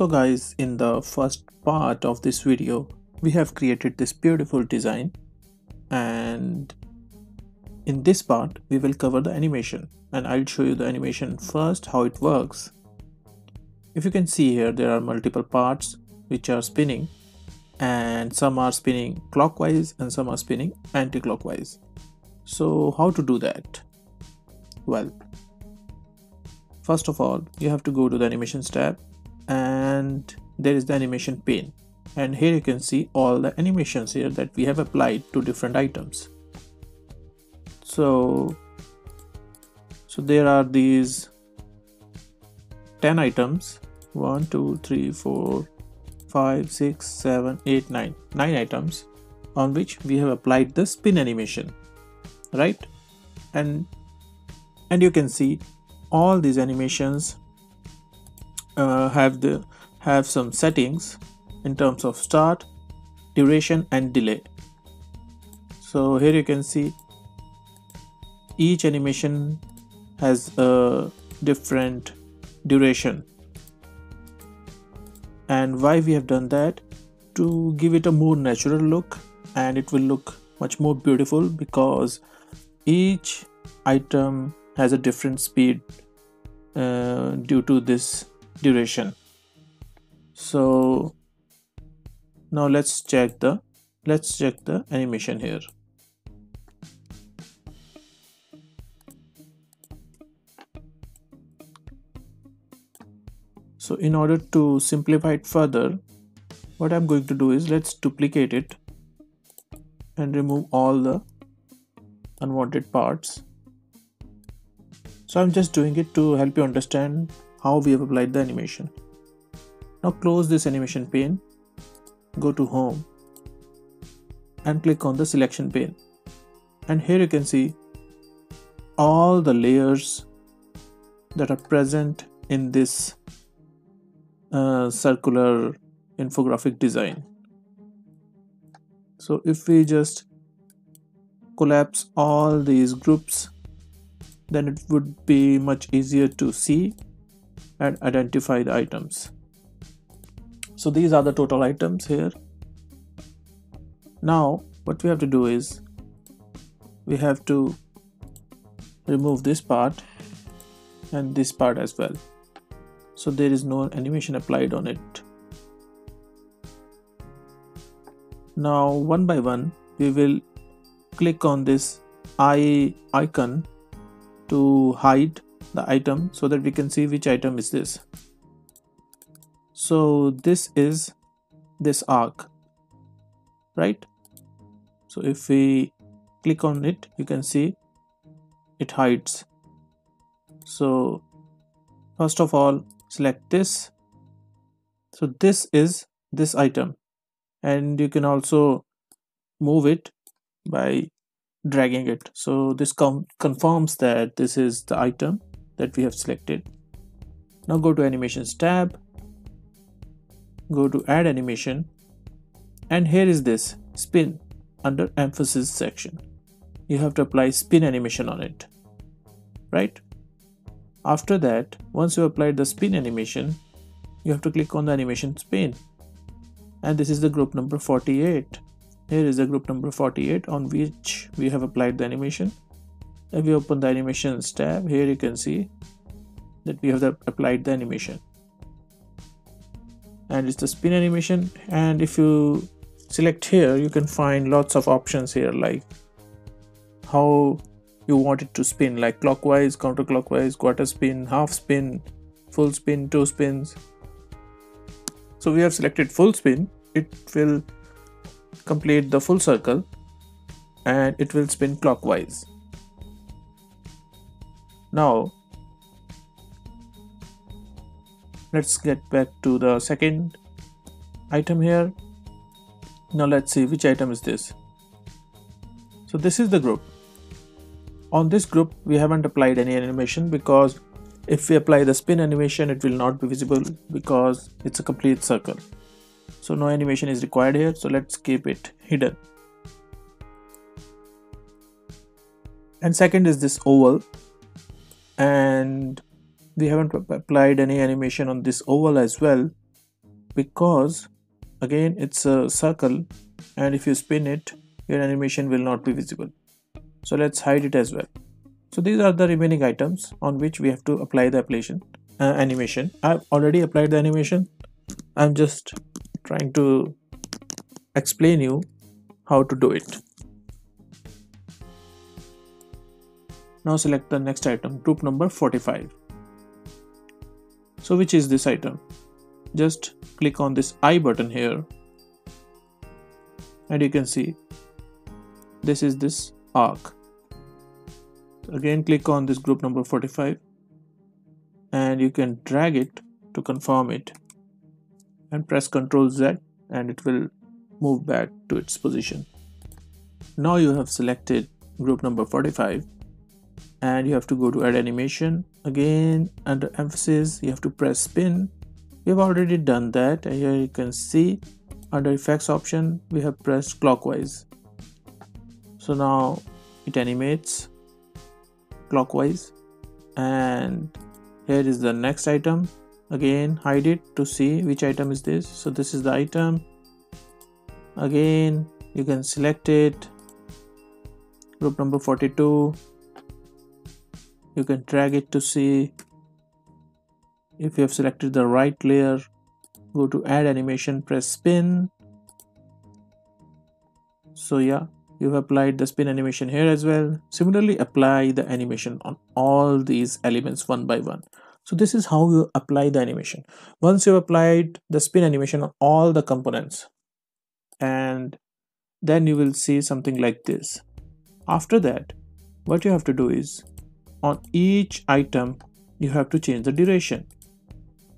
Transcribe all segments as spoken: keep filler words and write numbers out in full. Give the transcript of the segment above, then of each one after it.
So guys, in the first part of this video, we have created this beautiful design, and in this part we will cover the animation, and I'll show you the animation first, how it works. If you can see here, there are multiple parts which are spinning, and some are spinning clockwise and some are spinning anti-clockwise. So how to do that? Well, first of all, you have to go to the animations tab, and there is the animation pane, and here you can see all the animations here that we have applied to different items. So so there are these ten items, one two three four five six seven eight nine, nine items on which we have applied the spin animation, right? And and you can see all these animations uh, have the have some settings in terms of start, duration and delay. So here you can see each animation has a different duration, and why we have done that, to give it a more natural look, and it will look much more beautiful because each item has a different speed uh, due to this duration. So now let's check the let's check the animation here. So in order to simplify it further, what I'm going to do is, let's duplicate it and remove all the unwanted parts. So I'm just doing it to help you understand how we have applied the animation. Now close this animation pane, go to home and click on the selection pane, and here you can see all the layers that are present in this uh, circular infographic design. So if we just collapse all these groups, then it would be much easier to see and identify the items. So these are the total items here. Now what we have to do is, we have to remove this part and this part as well, so there is no animation applied on it. Now one by one we will click on this eye icon to hide the item so that we can see which item is this. So this is this arc, right? So if we click on it, you can see it hides. So first of all, select this. So this is this item, and you can also move it by dragging it. So this confirms that this is the item that we have selected. Now go to animations tab, go to add animation, and here is this spin under emphasis section. You have to apply spin animation on it, right? After that, once you applied the spin animation, you have to click on the animation pane, and this is the group number forty-eight. Here is the group number forty-eight on which we have applied the animation. If we open the animations tab, here you can see that we have applied the animation, and it's the spin animation. And if you select here, you can find lots of options here, like how you want it to spin, like clockwise, counterclockwise, quarter spin, half spin, full spin, two spins. So we have selected full spin. It will complete the full circle and it will spin clockwise. Now let's get back to the second item here. Now let's see which item is this. So this is the group. On this group we haven't applied any animation, because if we apply the spin animation it will not be visible because it's a complete circle. So no animation is required here, so let's keep it hidden. And second is this oval, and we haven't applied any animation on this oval as well, because again it's a circle, and if you spin it, your animation will not be visible. So let's hide it as well. So these are the remaining items on which we have to apply the appellation, uh, animation. I've already applied the animation. I'm just trying to explain you how to do it. Now select the next item, group number forty-five. So which is this item? Just click on this I button here, and you can see this is this arc. Again click on this group number forty-five, and you can drag it to confirm it, and press control Z, and it will move back to its position. Now you have selected group number forty-five, and you have to go to add animation. Again under emphasis, you have to press spin. We have already done that, and here you can see under effects option we have pressed clockwise. So now it animates clockwise, and here is the next item. Again hide it to see which item is this. So this is the item. Again you can select it, group number forty-two. You can drag it to see. If you have selected the right layer, go to add animation, press spin. So yeah, you've applied the spin animation here as well. Similarly, apply the animation on all these elements one by one. So this is how you apply the animation. Once you've applied the spin animation on all the components, and then you will see something like this. After that, what you have to do is on each item, you have to change the duration,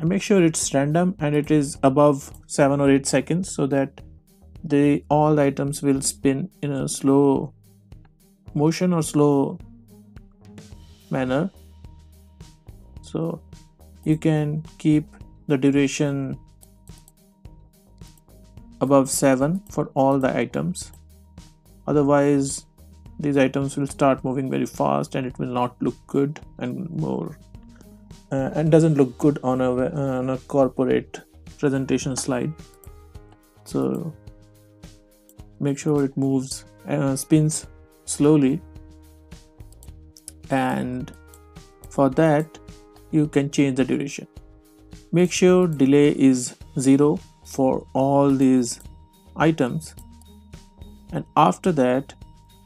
and make sure it's random and it is above seven or eight seconds, so that they all the items will spin in a slow motion or slow manner. So you can keep the duration above seven for all the items, otherwise these items will start moving very fast, and it will not look good, and more uh, and doesn't look good on a, on a corporate presentation slide. So make sure it moves and uh, spins slowly, and for that you can change the duration. Make sure delay is zero for all these items, and after that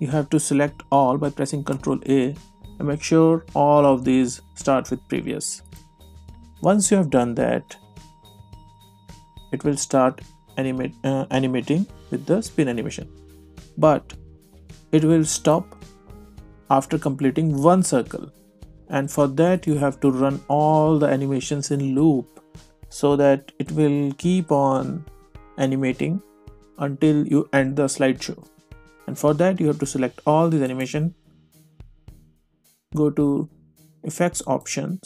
you have to select all by pressing control A, and make sure all of these start with previous. Once you have done that, it will start animate, uh, animating with the spin animation, but it will stop after completing one circle, and for that you have to run all the animations in loop, so that it will keep on animating until you end the slideshow. And for that you have to select all these animation, go to effects options,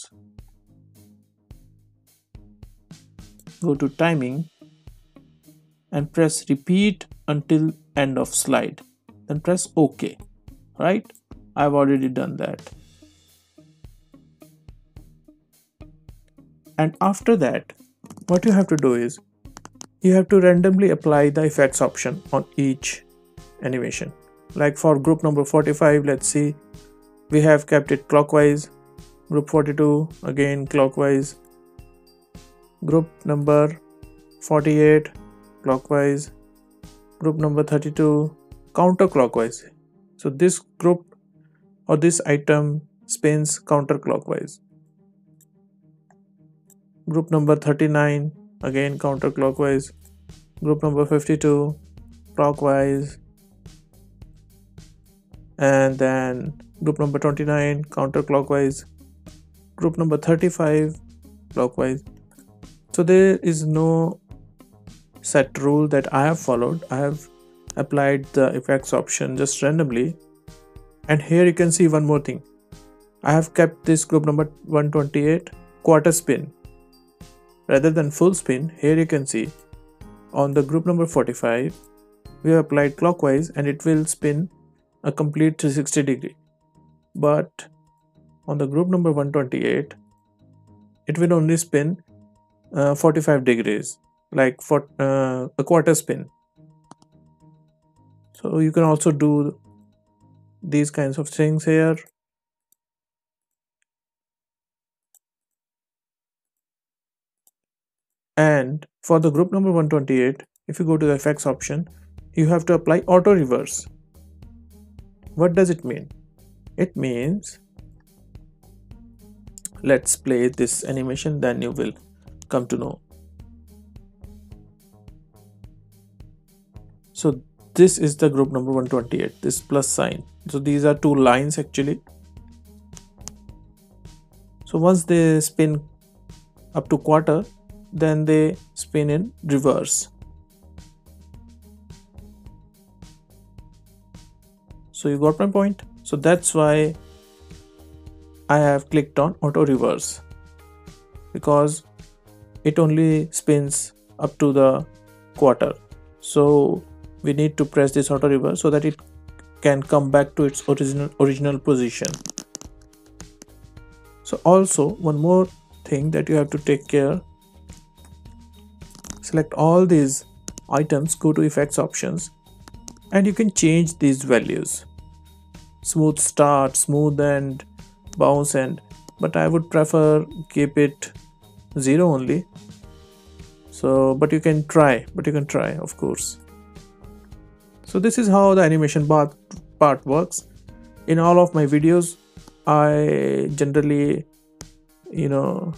go to timing, and press repeat until end of slide, then press OK. Right, I've already done that. And after that, what you have to do is you have to randomly apply the effects option on each animation. Like for group number forty-five, let's see, we have kept it clockwise. Group forty-two, again clockwise. Group number forty-eight, clockwise. Group number thirty-two, counterclockwise. So this group or this item spins counterclockwise. Group number thirty-nine, again counterclockwise. Group number fifty-two, clockwise. And then group number twenty-nine, counterclockwise. Group number thirty-five, clockwise. So there is no set rule that I have followed. I have applied the effects option just randomly. And here you can see one more thing. I have kept this group number one twenty-eight quarter spin rather than full spin. Here you can see on the group number forty-five, we have applied clockwise, and it will spin a complete three hundred sixty degree. But on the group number one twenty-eight, it will only spin uh, forty-five degrees. like for uh, a quarter spin. So you can also do these kinds of things here. And for the group number one twenty-eight, if you go to the effects option, you have to apply auto reverse. What does it mean? It means, let's play this animation, then you will come to know. So this is the group number one twenty-eight, this plus sign. So these are two lines actually. So once they spin up to quarter, then they spin in reverse. So you got my point. So that's why I have clicked on auto reverse, because it only spins up to the quarter. So we need to press this auto reverse so that it can come back to its original original position. So also one more thing that you have to take care. Select all these items, go to effects options, and you can change these values. Smooth start, smooth end, bounce end, but I would prefer keep it zero only. So, but you can try, but you can try, of course. So this is how the animation part, part works. In all of my videos, I generally, you know,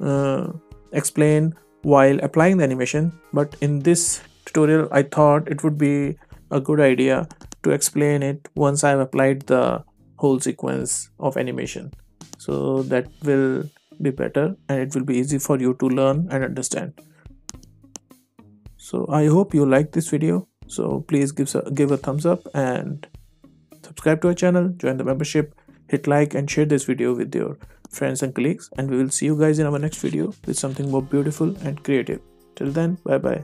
uh, explain while applying the animation, but in this tutorial I thought it would be a good idea to explain it once I've applied the whole sequence of animation, so that will be better and it will be easy for you to learn and understand. So I hope you like this video, so please give a, give a thumbs up and subscribe to our channel, join the membership, hit like and share this video with your friends and colleagues, and we will see you guys in our next video with something more beautiful and creative. Till then, bye bye.